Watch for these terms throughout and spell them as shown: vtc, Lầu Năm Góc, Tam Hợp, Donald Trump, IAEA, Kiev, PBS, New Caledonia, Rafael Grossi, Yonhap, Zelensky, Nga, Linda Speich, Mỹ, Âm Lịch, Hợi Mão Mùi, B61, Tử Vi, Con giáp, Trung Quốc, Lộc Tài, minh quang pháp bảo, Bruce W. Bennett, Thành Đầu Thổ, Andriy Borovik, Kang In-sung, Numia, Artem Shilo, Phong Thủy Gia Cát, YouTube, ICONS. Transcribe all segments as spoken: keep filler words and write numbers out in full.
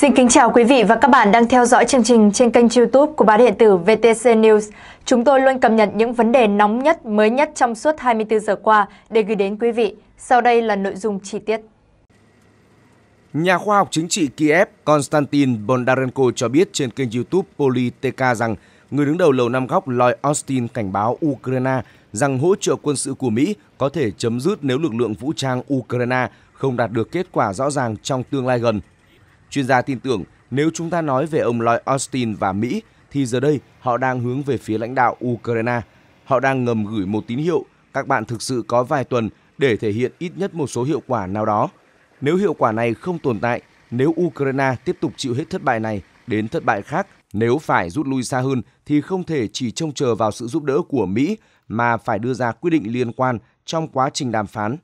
Xin kính chào quý vị và các bạn đang theo dõi chương trình trên kênh YouTube của báo điện tử vê tê xê News. Chúng tôi luôn cập nhật những vấn đề nóng nhất, mới nhất trong suốt hai mươi tư giờ qua để gửi đến quý vị. Sau đây là nội dung chi tiết. Nhà khoa học chính trị Kiev Konstantin Bondarenko cho biết trên kênh YouTube Politeka rằng người đứng đầu Lầu Năm Góc Lloyd Austin cảnh báo Ukraine rằng hỗ trợ quân sự của Mỹ có thể chấm dứt nếu lực lượng vũ trang Ukraine không đạt được kết quả rõ ràng trong tương lai gần. Chuyên gia tin tưởng nếu chúng ta nói về ông Lloyd Austin và Mỹ thì giờ đây họ đang hướng về phía lãnh đạo Ukraine. Họ đang ngầm gửi một tín hiệu, các bạn thực sự có vài tuần để thể hiện ít nhất một số hiệu quả nào đó. Nếu hiệu quả này không tồn tại, nếu Ukraine tiếp tục chịu hết thất bại này đến thất bại khác, nếu phải rút lui xa hơn thì không thể chỉ trông chờ vào sự giúp đỡ của Mỹ mà phải đưa ra quyết định liên quan trong quá trình đàm phán.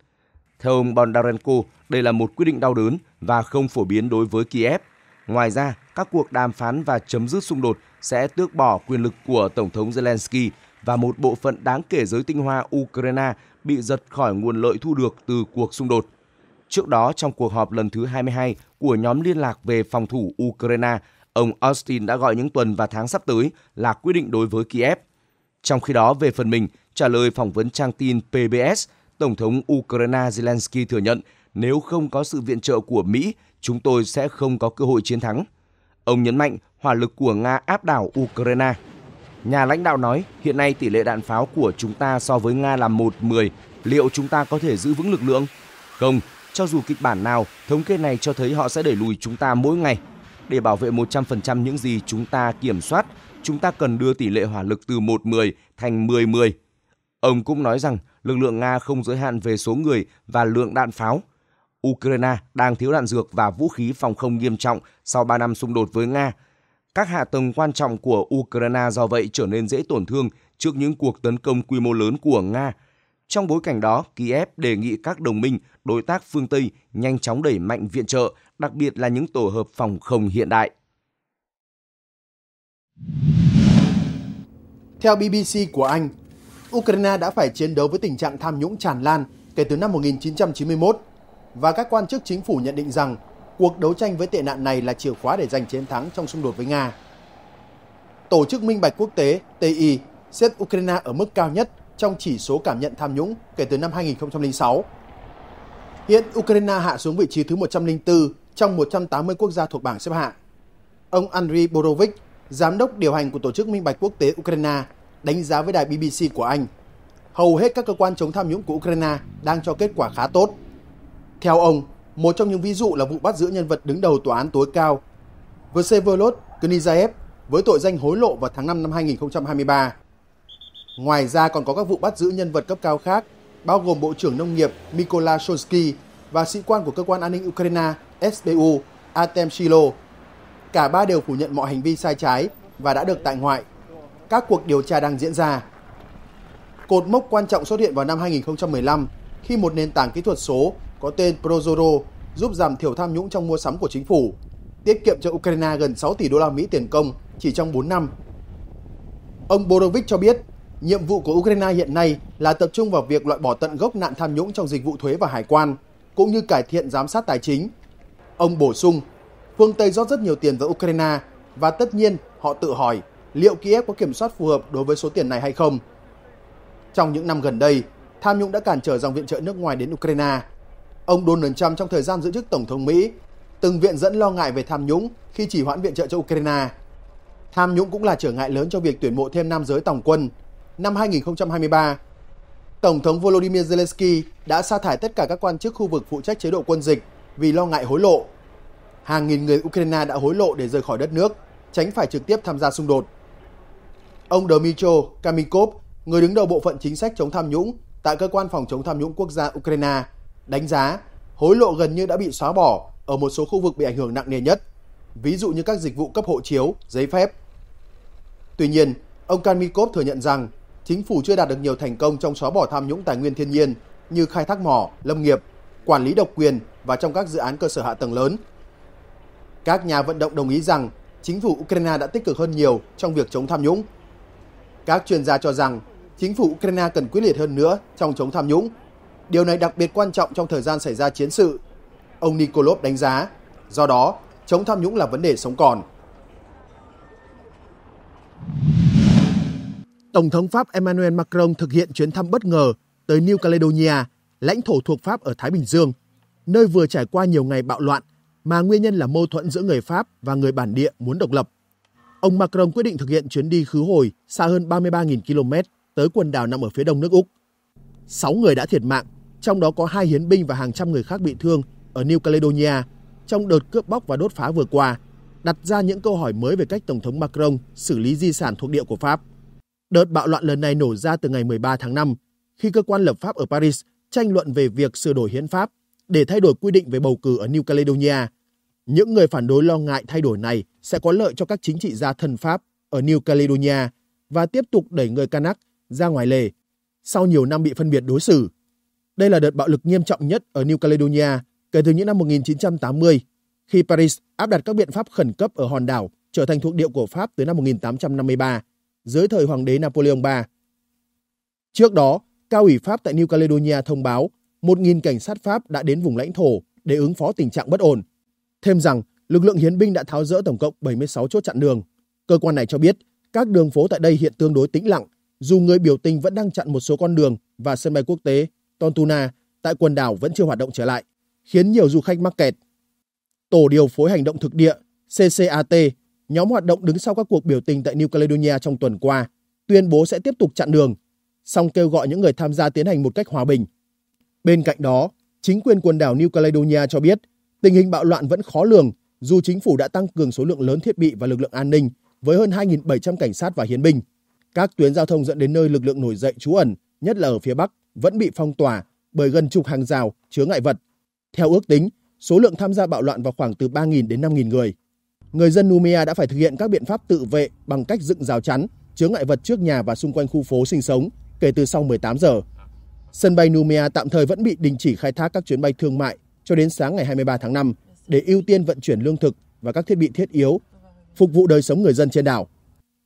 Theo ông Bondarenko, đây là một quyết định đau đớn và không phổ biến đối với Kiev. Ngoài ra, các cuộc đàm phán và chấm dứt xung đột sẽ tước bỏ quyền lực của Tổng thống Zelensky và một bộ phận đáng kể giới tinh hoa Ukraine bị giật khỏi nguồn lợi thu được từ cuộc xung đột. Trước đó, trong cuộc họp lần thứ hai mươi hai của nhóm liên lạc về phòng thủ Ukraine, ông Austin đã gọi những tuần và tháng sắp tới là quyết định đối với Kiev. Trong khi đó, về phần mình, trả lời phỏng vấn trang tin pê bê ét, Tổng thống Ukraine Zelensky thừa nhận nếu không có sự viện trợ của Mỹ, chúng tôi sẽ không có cơ hội chiến thắng. Ông nhấn mạnh hỏa lực của Nga áp đảo Ukraine. Nhà lãnh đạo nói hiện nay tỷ lệ đạn pháo của chúng ta so với Nga là một mười. Liệu chúng ta có thể giữ vững lực lượng? Không, cho dù kịch bản nào, thống kê này cho thấy họ sẽ đẩy lùi chúng ta mỗi ngày. Để bảo vệ một trăm phần trăm những gì chúng ta kiểm soát, chúng ta cần đưa tỷ lệ hỏa lực từ một mười thành mười mười. Ông cũng nói rằng lực lượng Nga không giới hạn về số người và lượng đạn pháo. Ukraine đang thiếu đạn dược và vũ khí phòng không nghiêm trọng sau ba năm xung đột với Nga. Các hạ tầng quan trọng của Ukraine do vậy trở nên dễ tổn thương trước những cuộc tấn công quy mô lớn của Nga. Trong bối cảnh đó, Kiev đề nghị các đồng minh, đối tác phương Tây nhanh chóng đẩy mạnh viện trợ, đặc biệt là những tổ hợp phòng không hiện đại. Theo bê bê xê của Anh, Ukraine đã phải chiến đấu với tình trạng tham nhũng tràn lan kể từ năm một nghìn chín trăm chín mươi mốt và các quan chức chính phủ nhận định rằng cuộc đấu tranh với tệ nạn này là chìa khóa để giành chiến thắng trong xung đột với Nga. Tổ chức Minh bạch Quốc tế tê i xếp Ukraine ở mức cao nhất trong chỉ số cảm nhận tham nhũng kể từ năm hai nghìn không trăm lẻ sáu. Hiện Ukraine hạ xuống vị trí thứ một trăm lẻ bốn trong một trăm tám mươi quốc gia thuộc bảng xếp hạng. Ông Andriy Borovik, giám đốc điều hành của Tổ chức Minh bạch Quốc tế Ukraine, đánh giá với đài bê bê xê của Anh, hầu hết các cơ quan chống tham nhũng của Ukraine đang cho kết quả khá tốt. Theo ông, một trong những ví dụ là vụ bắt giữ nhân vật đứng đầu tòa án tối cao Vsevolod Knyazev với tội danh hối lộ vào tháng năm năm hai nghìn không trăm hai mươi ba. Ngoài ra còn có các vụ bắt giữ nhân vật cấp cao khác, bao gồm Bộ trưởng Nông nghiệp Mykola Shosky và sĩ quan của Cơ quan An ninh Ukraine ét bê u Artem Shilo. Cả ba đều phủ nhận mọi hành vi sai trái và đã được tại ngoại. Các cuộc điều tra đang diễn ra. Cột mốc quan trọng xuất hiện vào năm hai nghìn không trăm mười lăm khi một nền tảng kỹ thuật số có tên ProZorro giúp giảm thiểu tham nhũng trong mua sắm của chính phủ, tiết kiệm cho Ukraine gần sáu tỷ đô la Mỹ tiền công chỉ trong bốn năm. Ông Borovik cho biết, nhiệm vụ của Ukraine hiện nay là tập trung vào việc loại bỏ tận gốc nạn tham nhũng trong dịch vụ thuế và hải quan, cũng như cải thiện giám sát tài chính. Ông bổ sung, phương Tây rót rất nhiều tiền vào Ukraine và tất nhiên họ tự hỏi liệu Kiev có kiểm soát phù hợp đối với số tiền này hay không. Trong những năm gần đây, tham nhũng đã cản trở dòng viện trợ nước ngoài đến Ukraine. Ông Donald Trump trong thời gian giữ chức Tổng thống Mỹ từng viện dẫn lo ngại về tham nhũng khi chỉ hoãn viện trợ cho Ukraine. Tham nhũng cũng là trở ngại lớn cho việc tuyển mộ thêm nam giới tòng quân. Năm hai nghìn không trăm hai mươi ba, Tổng thống Volodymyr Zelensky đã sa thải tất cả các quan chức khu vực phụ trách chế độ quân dịch vì lo ngại hối lộ. Hàng nghìn người Ukraine đã hối lộ để rời khỏi đất nước, tránh phải trực tiếp tham gia xung đột. Ông Dmytro Kamikov, người đứng đầu bộ phận chính sách chống tham nhũng tại Cơ quan Phòng chống tham nhũng quốc gia Ukraine, đánh giá hối lộ gần như đã bị xóa bỏ ở một số khu vực bị ảnh hưởng nặng nề nhất, ví dụ như các dịch vụ cấp hộ chiếu, giấy phép. Tuy nhiên, ông Kamikov thừa nhận rằng chính phủ chưa đạt được nhiều thành công trong xóa bỏ tham nhũng tài nguyên thiên nhiên như khai thác mỏ, lâm nghiệp, quản lý độc quyền và trong các dự án cơ sở hạ tầng lớn. Các nhà vận động đồng ý rằng chính phủ Ukraine đã tích cực hơn nhiều trong việc chống tham nhũng. Các chuyên gia cho rằng chính phủ Ukraine cần quyết liệt hơn nữa trong chống tham nhũng. Điều này đặc biệt quan trọng trong thời gian xảy ra chiến sự. Ông Nikolov đánh giá, do đó, chống tham nhũng là vấn đề sống còn. Tổng thống Pháp Emmanuel Macron thực hiện chuyến thăm bất ngờ tới New Caledonia, lãnh thổ thuộc Pháp ở Thái Bình Dương, nơi vừa trải qua nhiều ngày bạo loạn mà nguyên nhân là mâu thuẫn giữa người Pháp và người bản địa muốn độc lập. Ông Macron quyết định thực hiện chuyến đi khứ hồi xa hơn ba mươi ba nghìn ki lô mét tới quần đảo nằm ở phía đông nước Úc. Sáu người đã thiệt mạng, trong đó có hai hiến binh và hàng trăm người khác bị thương ở New Caledonia trong đợt cướp bóc và đốt phá vừa qua, đặt ra những câu hỏi mới về cách Tổng thống Macron xử lý di sản thuộc địa của Pháp. Đợt bạo loạn lần này nổ ra từ ngày mười ba tháng năm, khi cơ quan lập pháp ở Paris tranh luận về việc sửa đổi hiến pháp để thay đổi quy định về bầu cử ở New Caledonia. Những người phản đối lo ngại thay đổi này sẽ có lợi cho các chính trị gia thân Pháp ở New Caledonia và tiếp tục đẩy người Kanak ra ngoài lề sau nhiều năm bị phân biệt đối xử. Đây là đợt bạo lực nghiêm trọng nhất ở New Caledonia kể từ những năm một nghìn chín trăm tám mươi, khi Paris áp đặt các biện pháp khẩn cấp ở hòn đảo trở thành thuộc địa của Pháp tới năm một nghìn tám trăm năm mươi ba, dưới thời hoàng đế Napoleon ba. Trước đó, Cao ủy Pháp tại New Caledonia thông báo một nghìn cảnh sát Pháp đã đến vùng lãnh thổ để ứng phó tình trạng bất ổn. Thêm rằng, lực lượng hiến binh đã tháo dỡ tổng cộng bảy mươi sáu chốt chặn đường. Cơ quan này cho biết, các đường phố tại đây hiện tương đối tĩnh lặng, dù người biểu tình vẫn đang chặn một số con đường và sân bay quốc tế Tontuna tại quần đảo vẫn chưa hoạt động trở lại, khiến nhiều du khách mắc kẹt. Tổ điều phối hành động thực địa C C A T, nhóm hoạt động đứng sau các cuộc biểu tình tại New Caledonia trong tuần qua, tuyên bố sẽ tiếp tục chặn đường, song kêu gọi những người tham gia tiến hành một cách hòa bình. Bên cạnh đó, chính quyền quần đảo New Caledonia cho biết tình hình bạo loạn vẫn khó lường, dù chính phủ đã tăng cường số lượng lớn thiết bị và lực lượng an ninh với hơn hai nghìn bảy trăm cảnh sát và hiến binh. Các tuyến giao thông dẫn đến nơi lực lượng nổi dậy trú ẩn, nhất là ở phía Bắc, vẫn bị phong tỏa bởi gần chục hàng rào chứa ngại vật. Theo ước tính, số lượng tham gia bạo loạn vào khoảng từ ba nghìn đến năm nghìn người. Người dân Numia đã phải thực hiện các biện pháp tự vệ bằng cách dựng rào chắn, chứa ngại vật trước nhà và xung quanh khu phố sinh sống kể từ sau mười tám giờ. Sân bay Numia tạm thời vẫn bị đình chỉ khai thác các chuyến bay thương mại cho đến sáng ngày hai mươi ba tháng năm để ưu tiên vận chuyển lương thực và các thiết bị thiết yếu, phục vụ đời sống người dân trên đảo.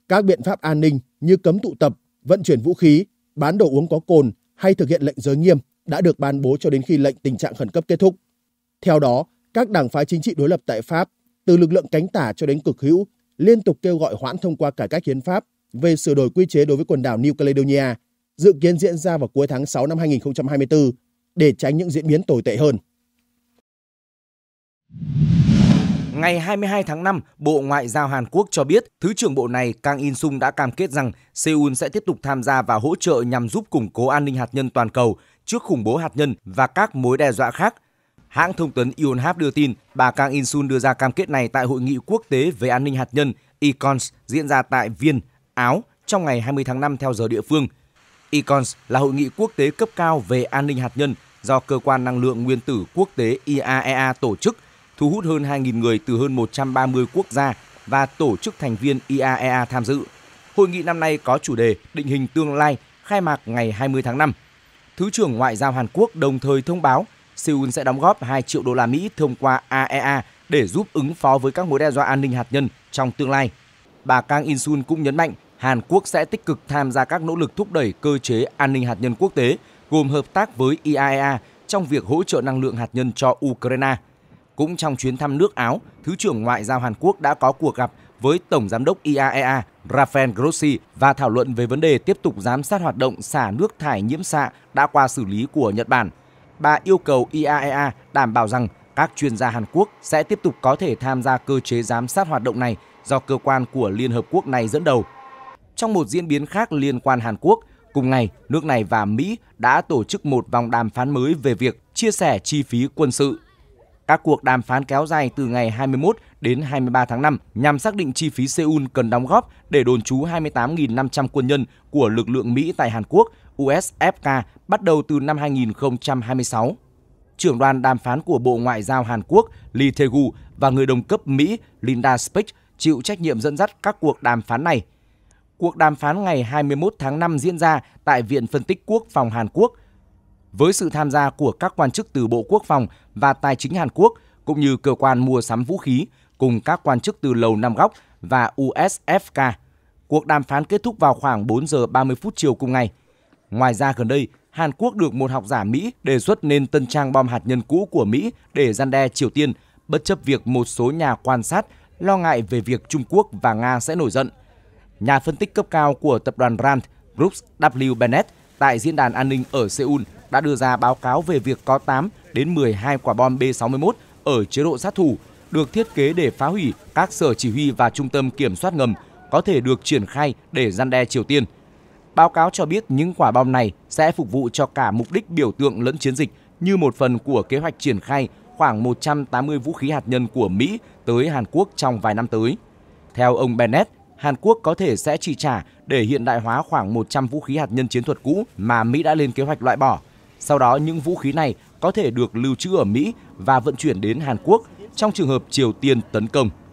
Các biện pháp an ninh như cấm tụ tập, vận chuyển vũ khí, bán đồ uống có cồn hay thực hiện lệnh giới nghiêm đã được ban bố cho đến khi lệnh tình trạng khẩn cấp kết thúc. Theo đó, các đảng phái chính trị đối lập tại Pháp, từ lực lượng cánh tả cho đến cực hữu, liên tục kêu gọi hoãn thông qua cải cách hiến pháp về sửa đổi quy chế đối với quần đảo New Caledonia, dự kiến diễn ra vào cuối tháng sáu năm hai nghìn không trăm hai mươi tư để tránh những diễn biến tồi tệ hơn. Ngày hai mươi hai tháng năm, Bộ Ngoại giao Hàn Quốc cho biết Thứ trưởng Bộ này Kang In-sung đã cam kết rằng Seoul sẽ tiếp tục tham gia và hỗ trợ nhằm giúp củng cố an ninh hạt nhân toàn cầu trước khủng bố hạt nhân và các mối đe dọa khác. Hãng thông tấn Yonhap đưa tin bà Kang In-sung đưa ra cam kết này tại Hội nghị quốc tế về an ninh hạt nhân I C O N S diễn ra tại Viên, Áo trong ngày hai mươi tháng năm theo giờ địa phương. I C O N S là hội nghị quốc tế cấp cao về an ninh hạt nhân do Cơ quan Năng lượng Nguyên tử Quốc tế I A E A tổ chức, thu hút hơn hai nghìn người từ hơn một trăm ba mươi quốc gia và tổ chức thành viên I A E A tham dự. Hội nghị năm nay có chủ đề định hình tương lai, khai mạc ngày hai mươi tháng năm. Thứ trưởng Ngoại giao Hàn Quốc đồng thời thông báo Seoul sẽ đóng góp hai triệu đô la Mỹ thông qua I A E A để giúp ứng phó với các mối đe dọa an ninh hạt nhân trong tương lai. Bà Kang In-sung cũng nhấn mạnh Hàn Quốc sẽ tích cực tham gia các nỗ lực thúc đẩy cơ chế an ninh hạt nhân quốc tế, gồm hợp tác với I A E A trong việc hỗ trợ năng lượng hạt nhân cho Ukraine. Cũng trong chuyến thăm nước Áo, Thứ trưởng Ngoại giao Hàn Quốc đã có cuộc gặp với Tổng Giám đốc I A E A Rafael Grossi và thảo luận về vấn đề tiếp tục giám sát hoạt động xả nước thải nhiễm xạ đã qua xử lý của Nhật Bản. Bà yêu cầu I A E A đảm bảo rằng các chuyên gia Hàn Quốc sẽ tiếp tục có thể tham gia cơ chế giám sát hoạt động này do cơ quan của Liên Hợp Quốc này dẫn đầu. Trong một diễn biến khác liên quan Hàn Quốc, cùng ngày, nước này và Mỹ đã tổ chức một vòng đàm phán mới về việc chia sẻ chi phí quân sự. Các cuộc đàm phán kéo dài từ ngày hai mươi mốt đến hai mươi ba tháng năm nhằm xác định chi phí Seoul cần đóng góp để đồn trú hai mươi tám nghìn năm trăm quân nhân của lực lượng Mỹ tại Hàn Quốc, U S F K, bắt đầu từ năm hai nghìn không trăm hai mươi sáu. Trưởng đoàn đàm phán của Bộ Ngoại giao Hàn Quốc Lee Tae-gu và người đồng cấp Mỹ Linda Speich chịu trách nhiệm dẫn dắt các cuộc đàm phán này. Cuộc đàm phán ngày hai mươi mốt tháng năm diễn ra tại Viện Phân tích Quốc phòng Hàn Quốc với sự tham gia của các quan chức từ Bộ Quốc phòng và Tài chính Hàn Quốc cũng như cơ quan mua sắm vũ khí cùng các quan chức từ Lầu Năm Góc và U S F K. Cuộc đàm phán kết thúc vào khoảng bốn giờ ba mươi phút chiều cùng ngày. Ngoài ra gần đây, Hàn Quốc được một học giả Mỹ đề xuất nên tân trang bom hạt nhân cũ của Mỹ để răn đe Triều Tiên bất chấp việc một số nhà quan sát lo ngại về việc Trung Quốc và Nga sẽ nổi giận. Nhà phân tích cấp cao của tập đoàn Rand, Bruce W. Bennett, tại Diễn đàn An ninh ở Seoul đã đưa ra báo cáo về việc có tám đến mười hai quả bom B sáu mươi mốt ở chế độ sát thủ được thiết kế để phá hủy các sở chỉ huy và trung tâm kiểm soát ngầm có thể được triển khai để răn đe Triều Tiên. Báo cáo cho biết những quả bom này sẽ phục vụ cho cả mục đích biểu tượng lẫn chiến dịch như một phần của kế hoạch triển khai khoảng một trăm tám mươi vũ khí hạt nhân của Mỹ tới Hàn Quốc trong vài năm tới. Theo ông Bennett, Hàn Quốc có thể sẽ chi trả để hiện đại hóa khoảng một trăm vũ khí hạt nhân chiến thuật cũ mà Mỹ đã lên kế hoạch loại bỏ. Sau đó, những vũ khí này có thể được lưu trữ ở Mỹ và vận chuyển đến Hàn Quốc trong trường hợp Triều Tiên tấn công.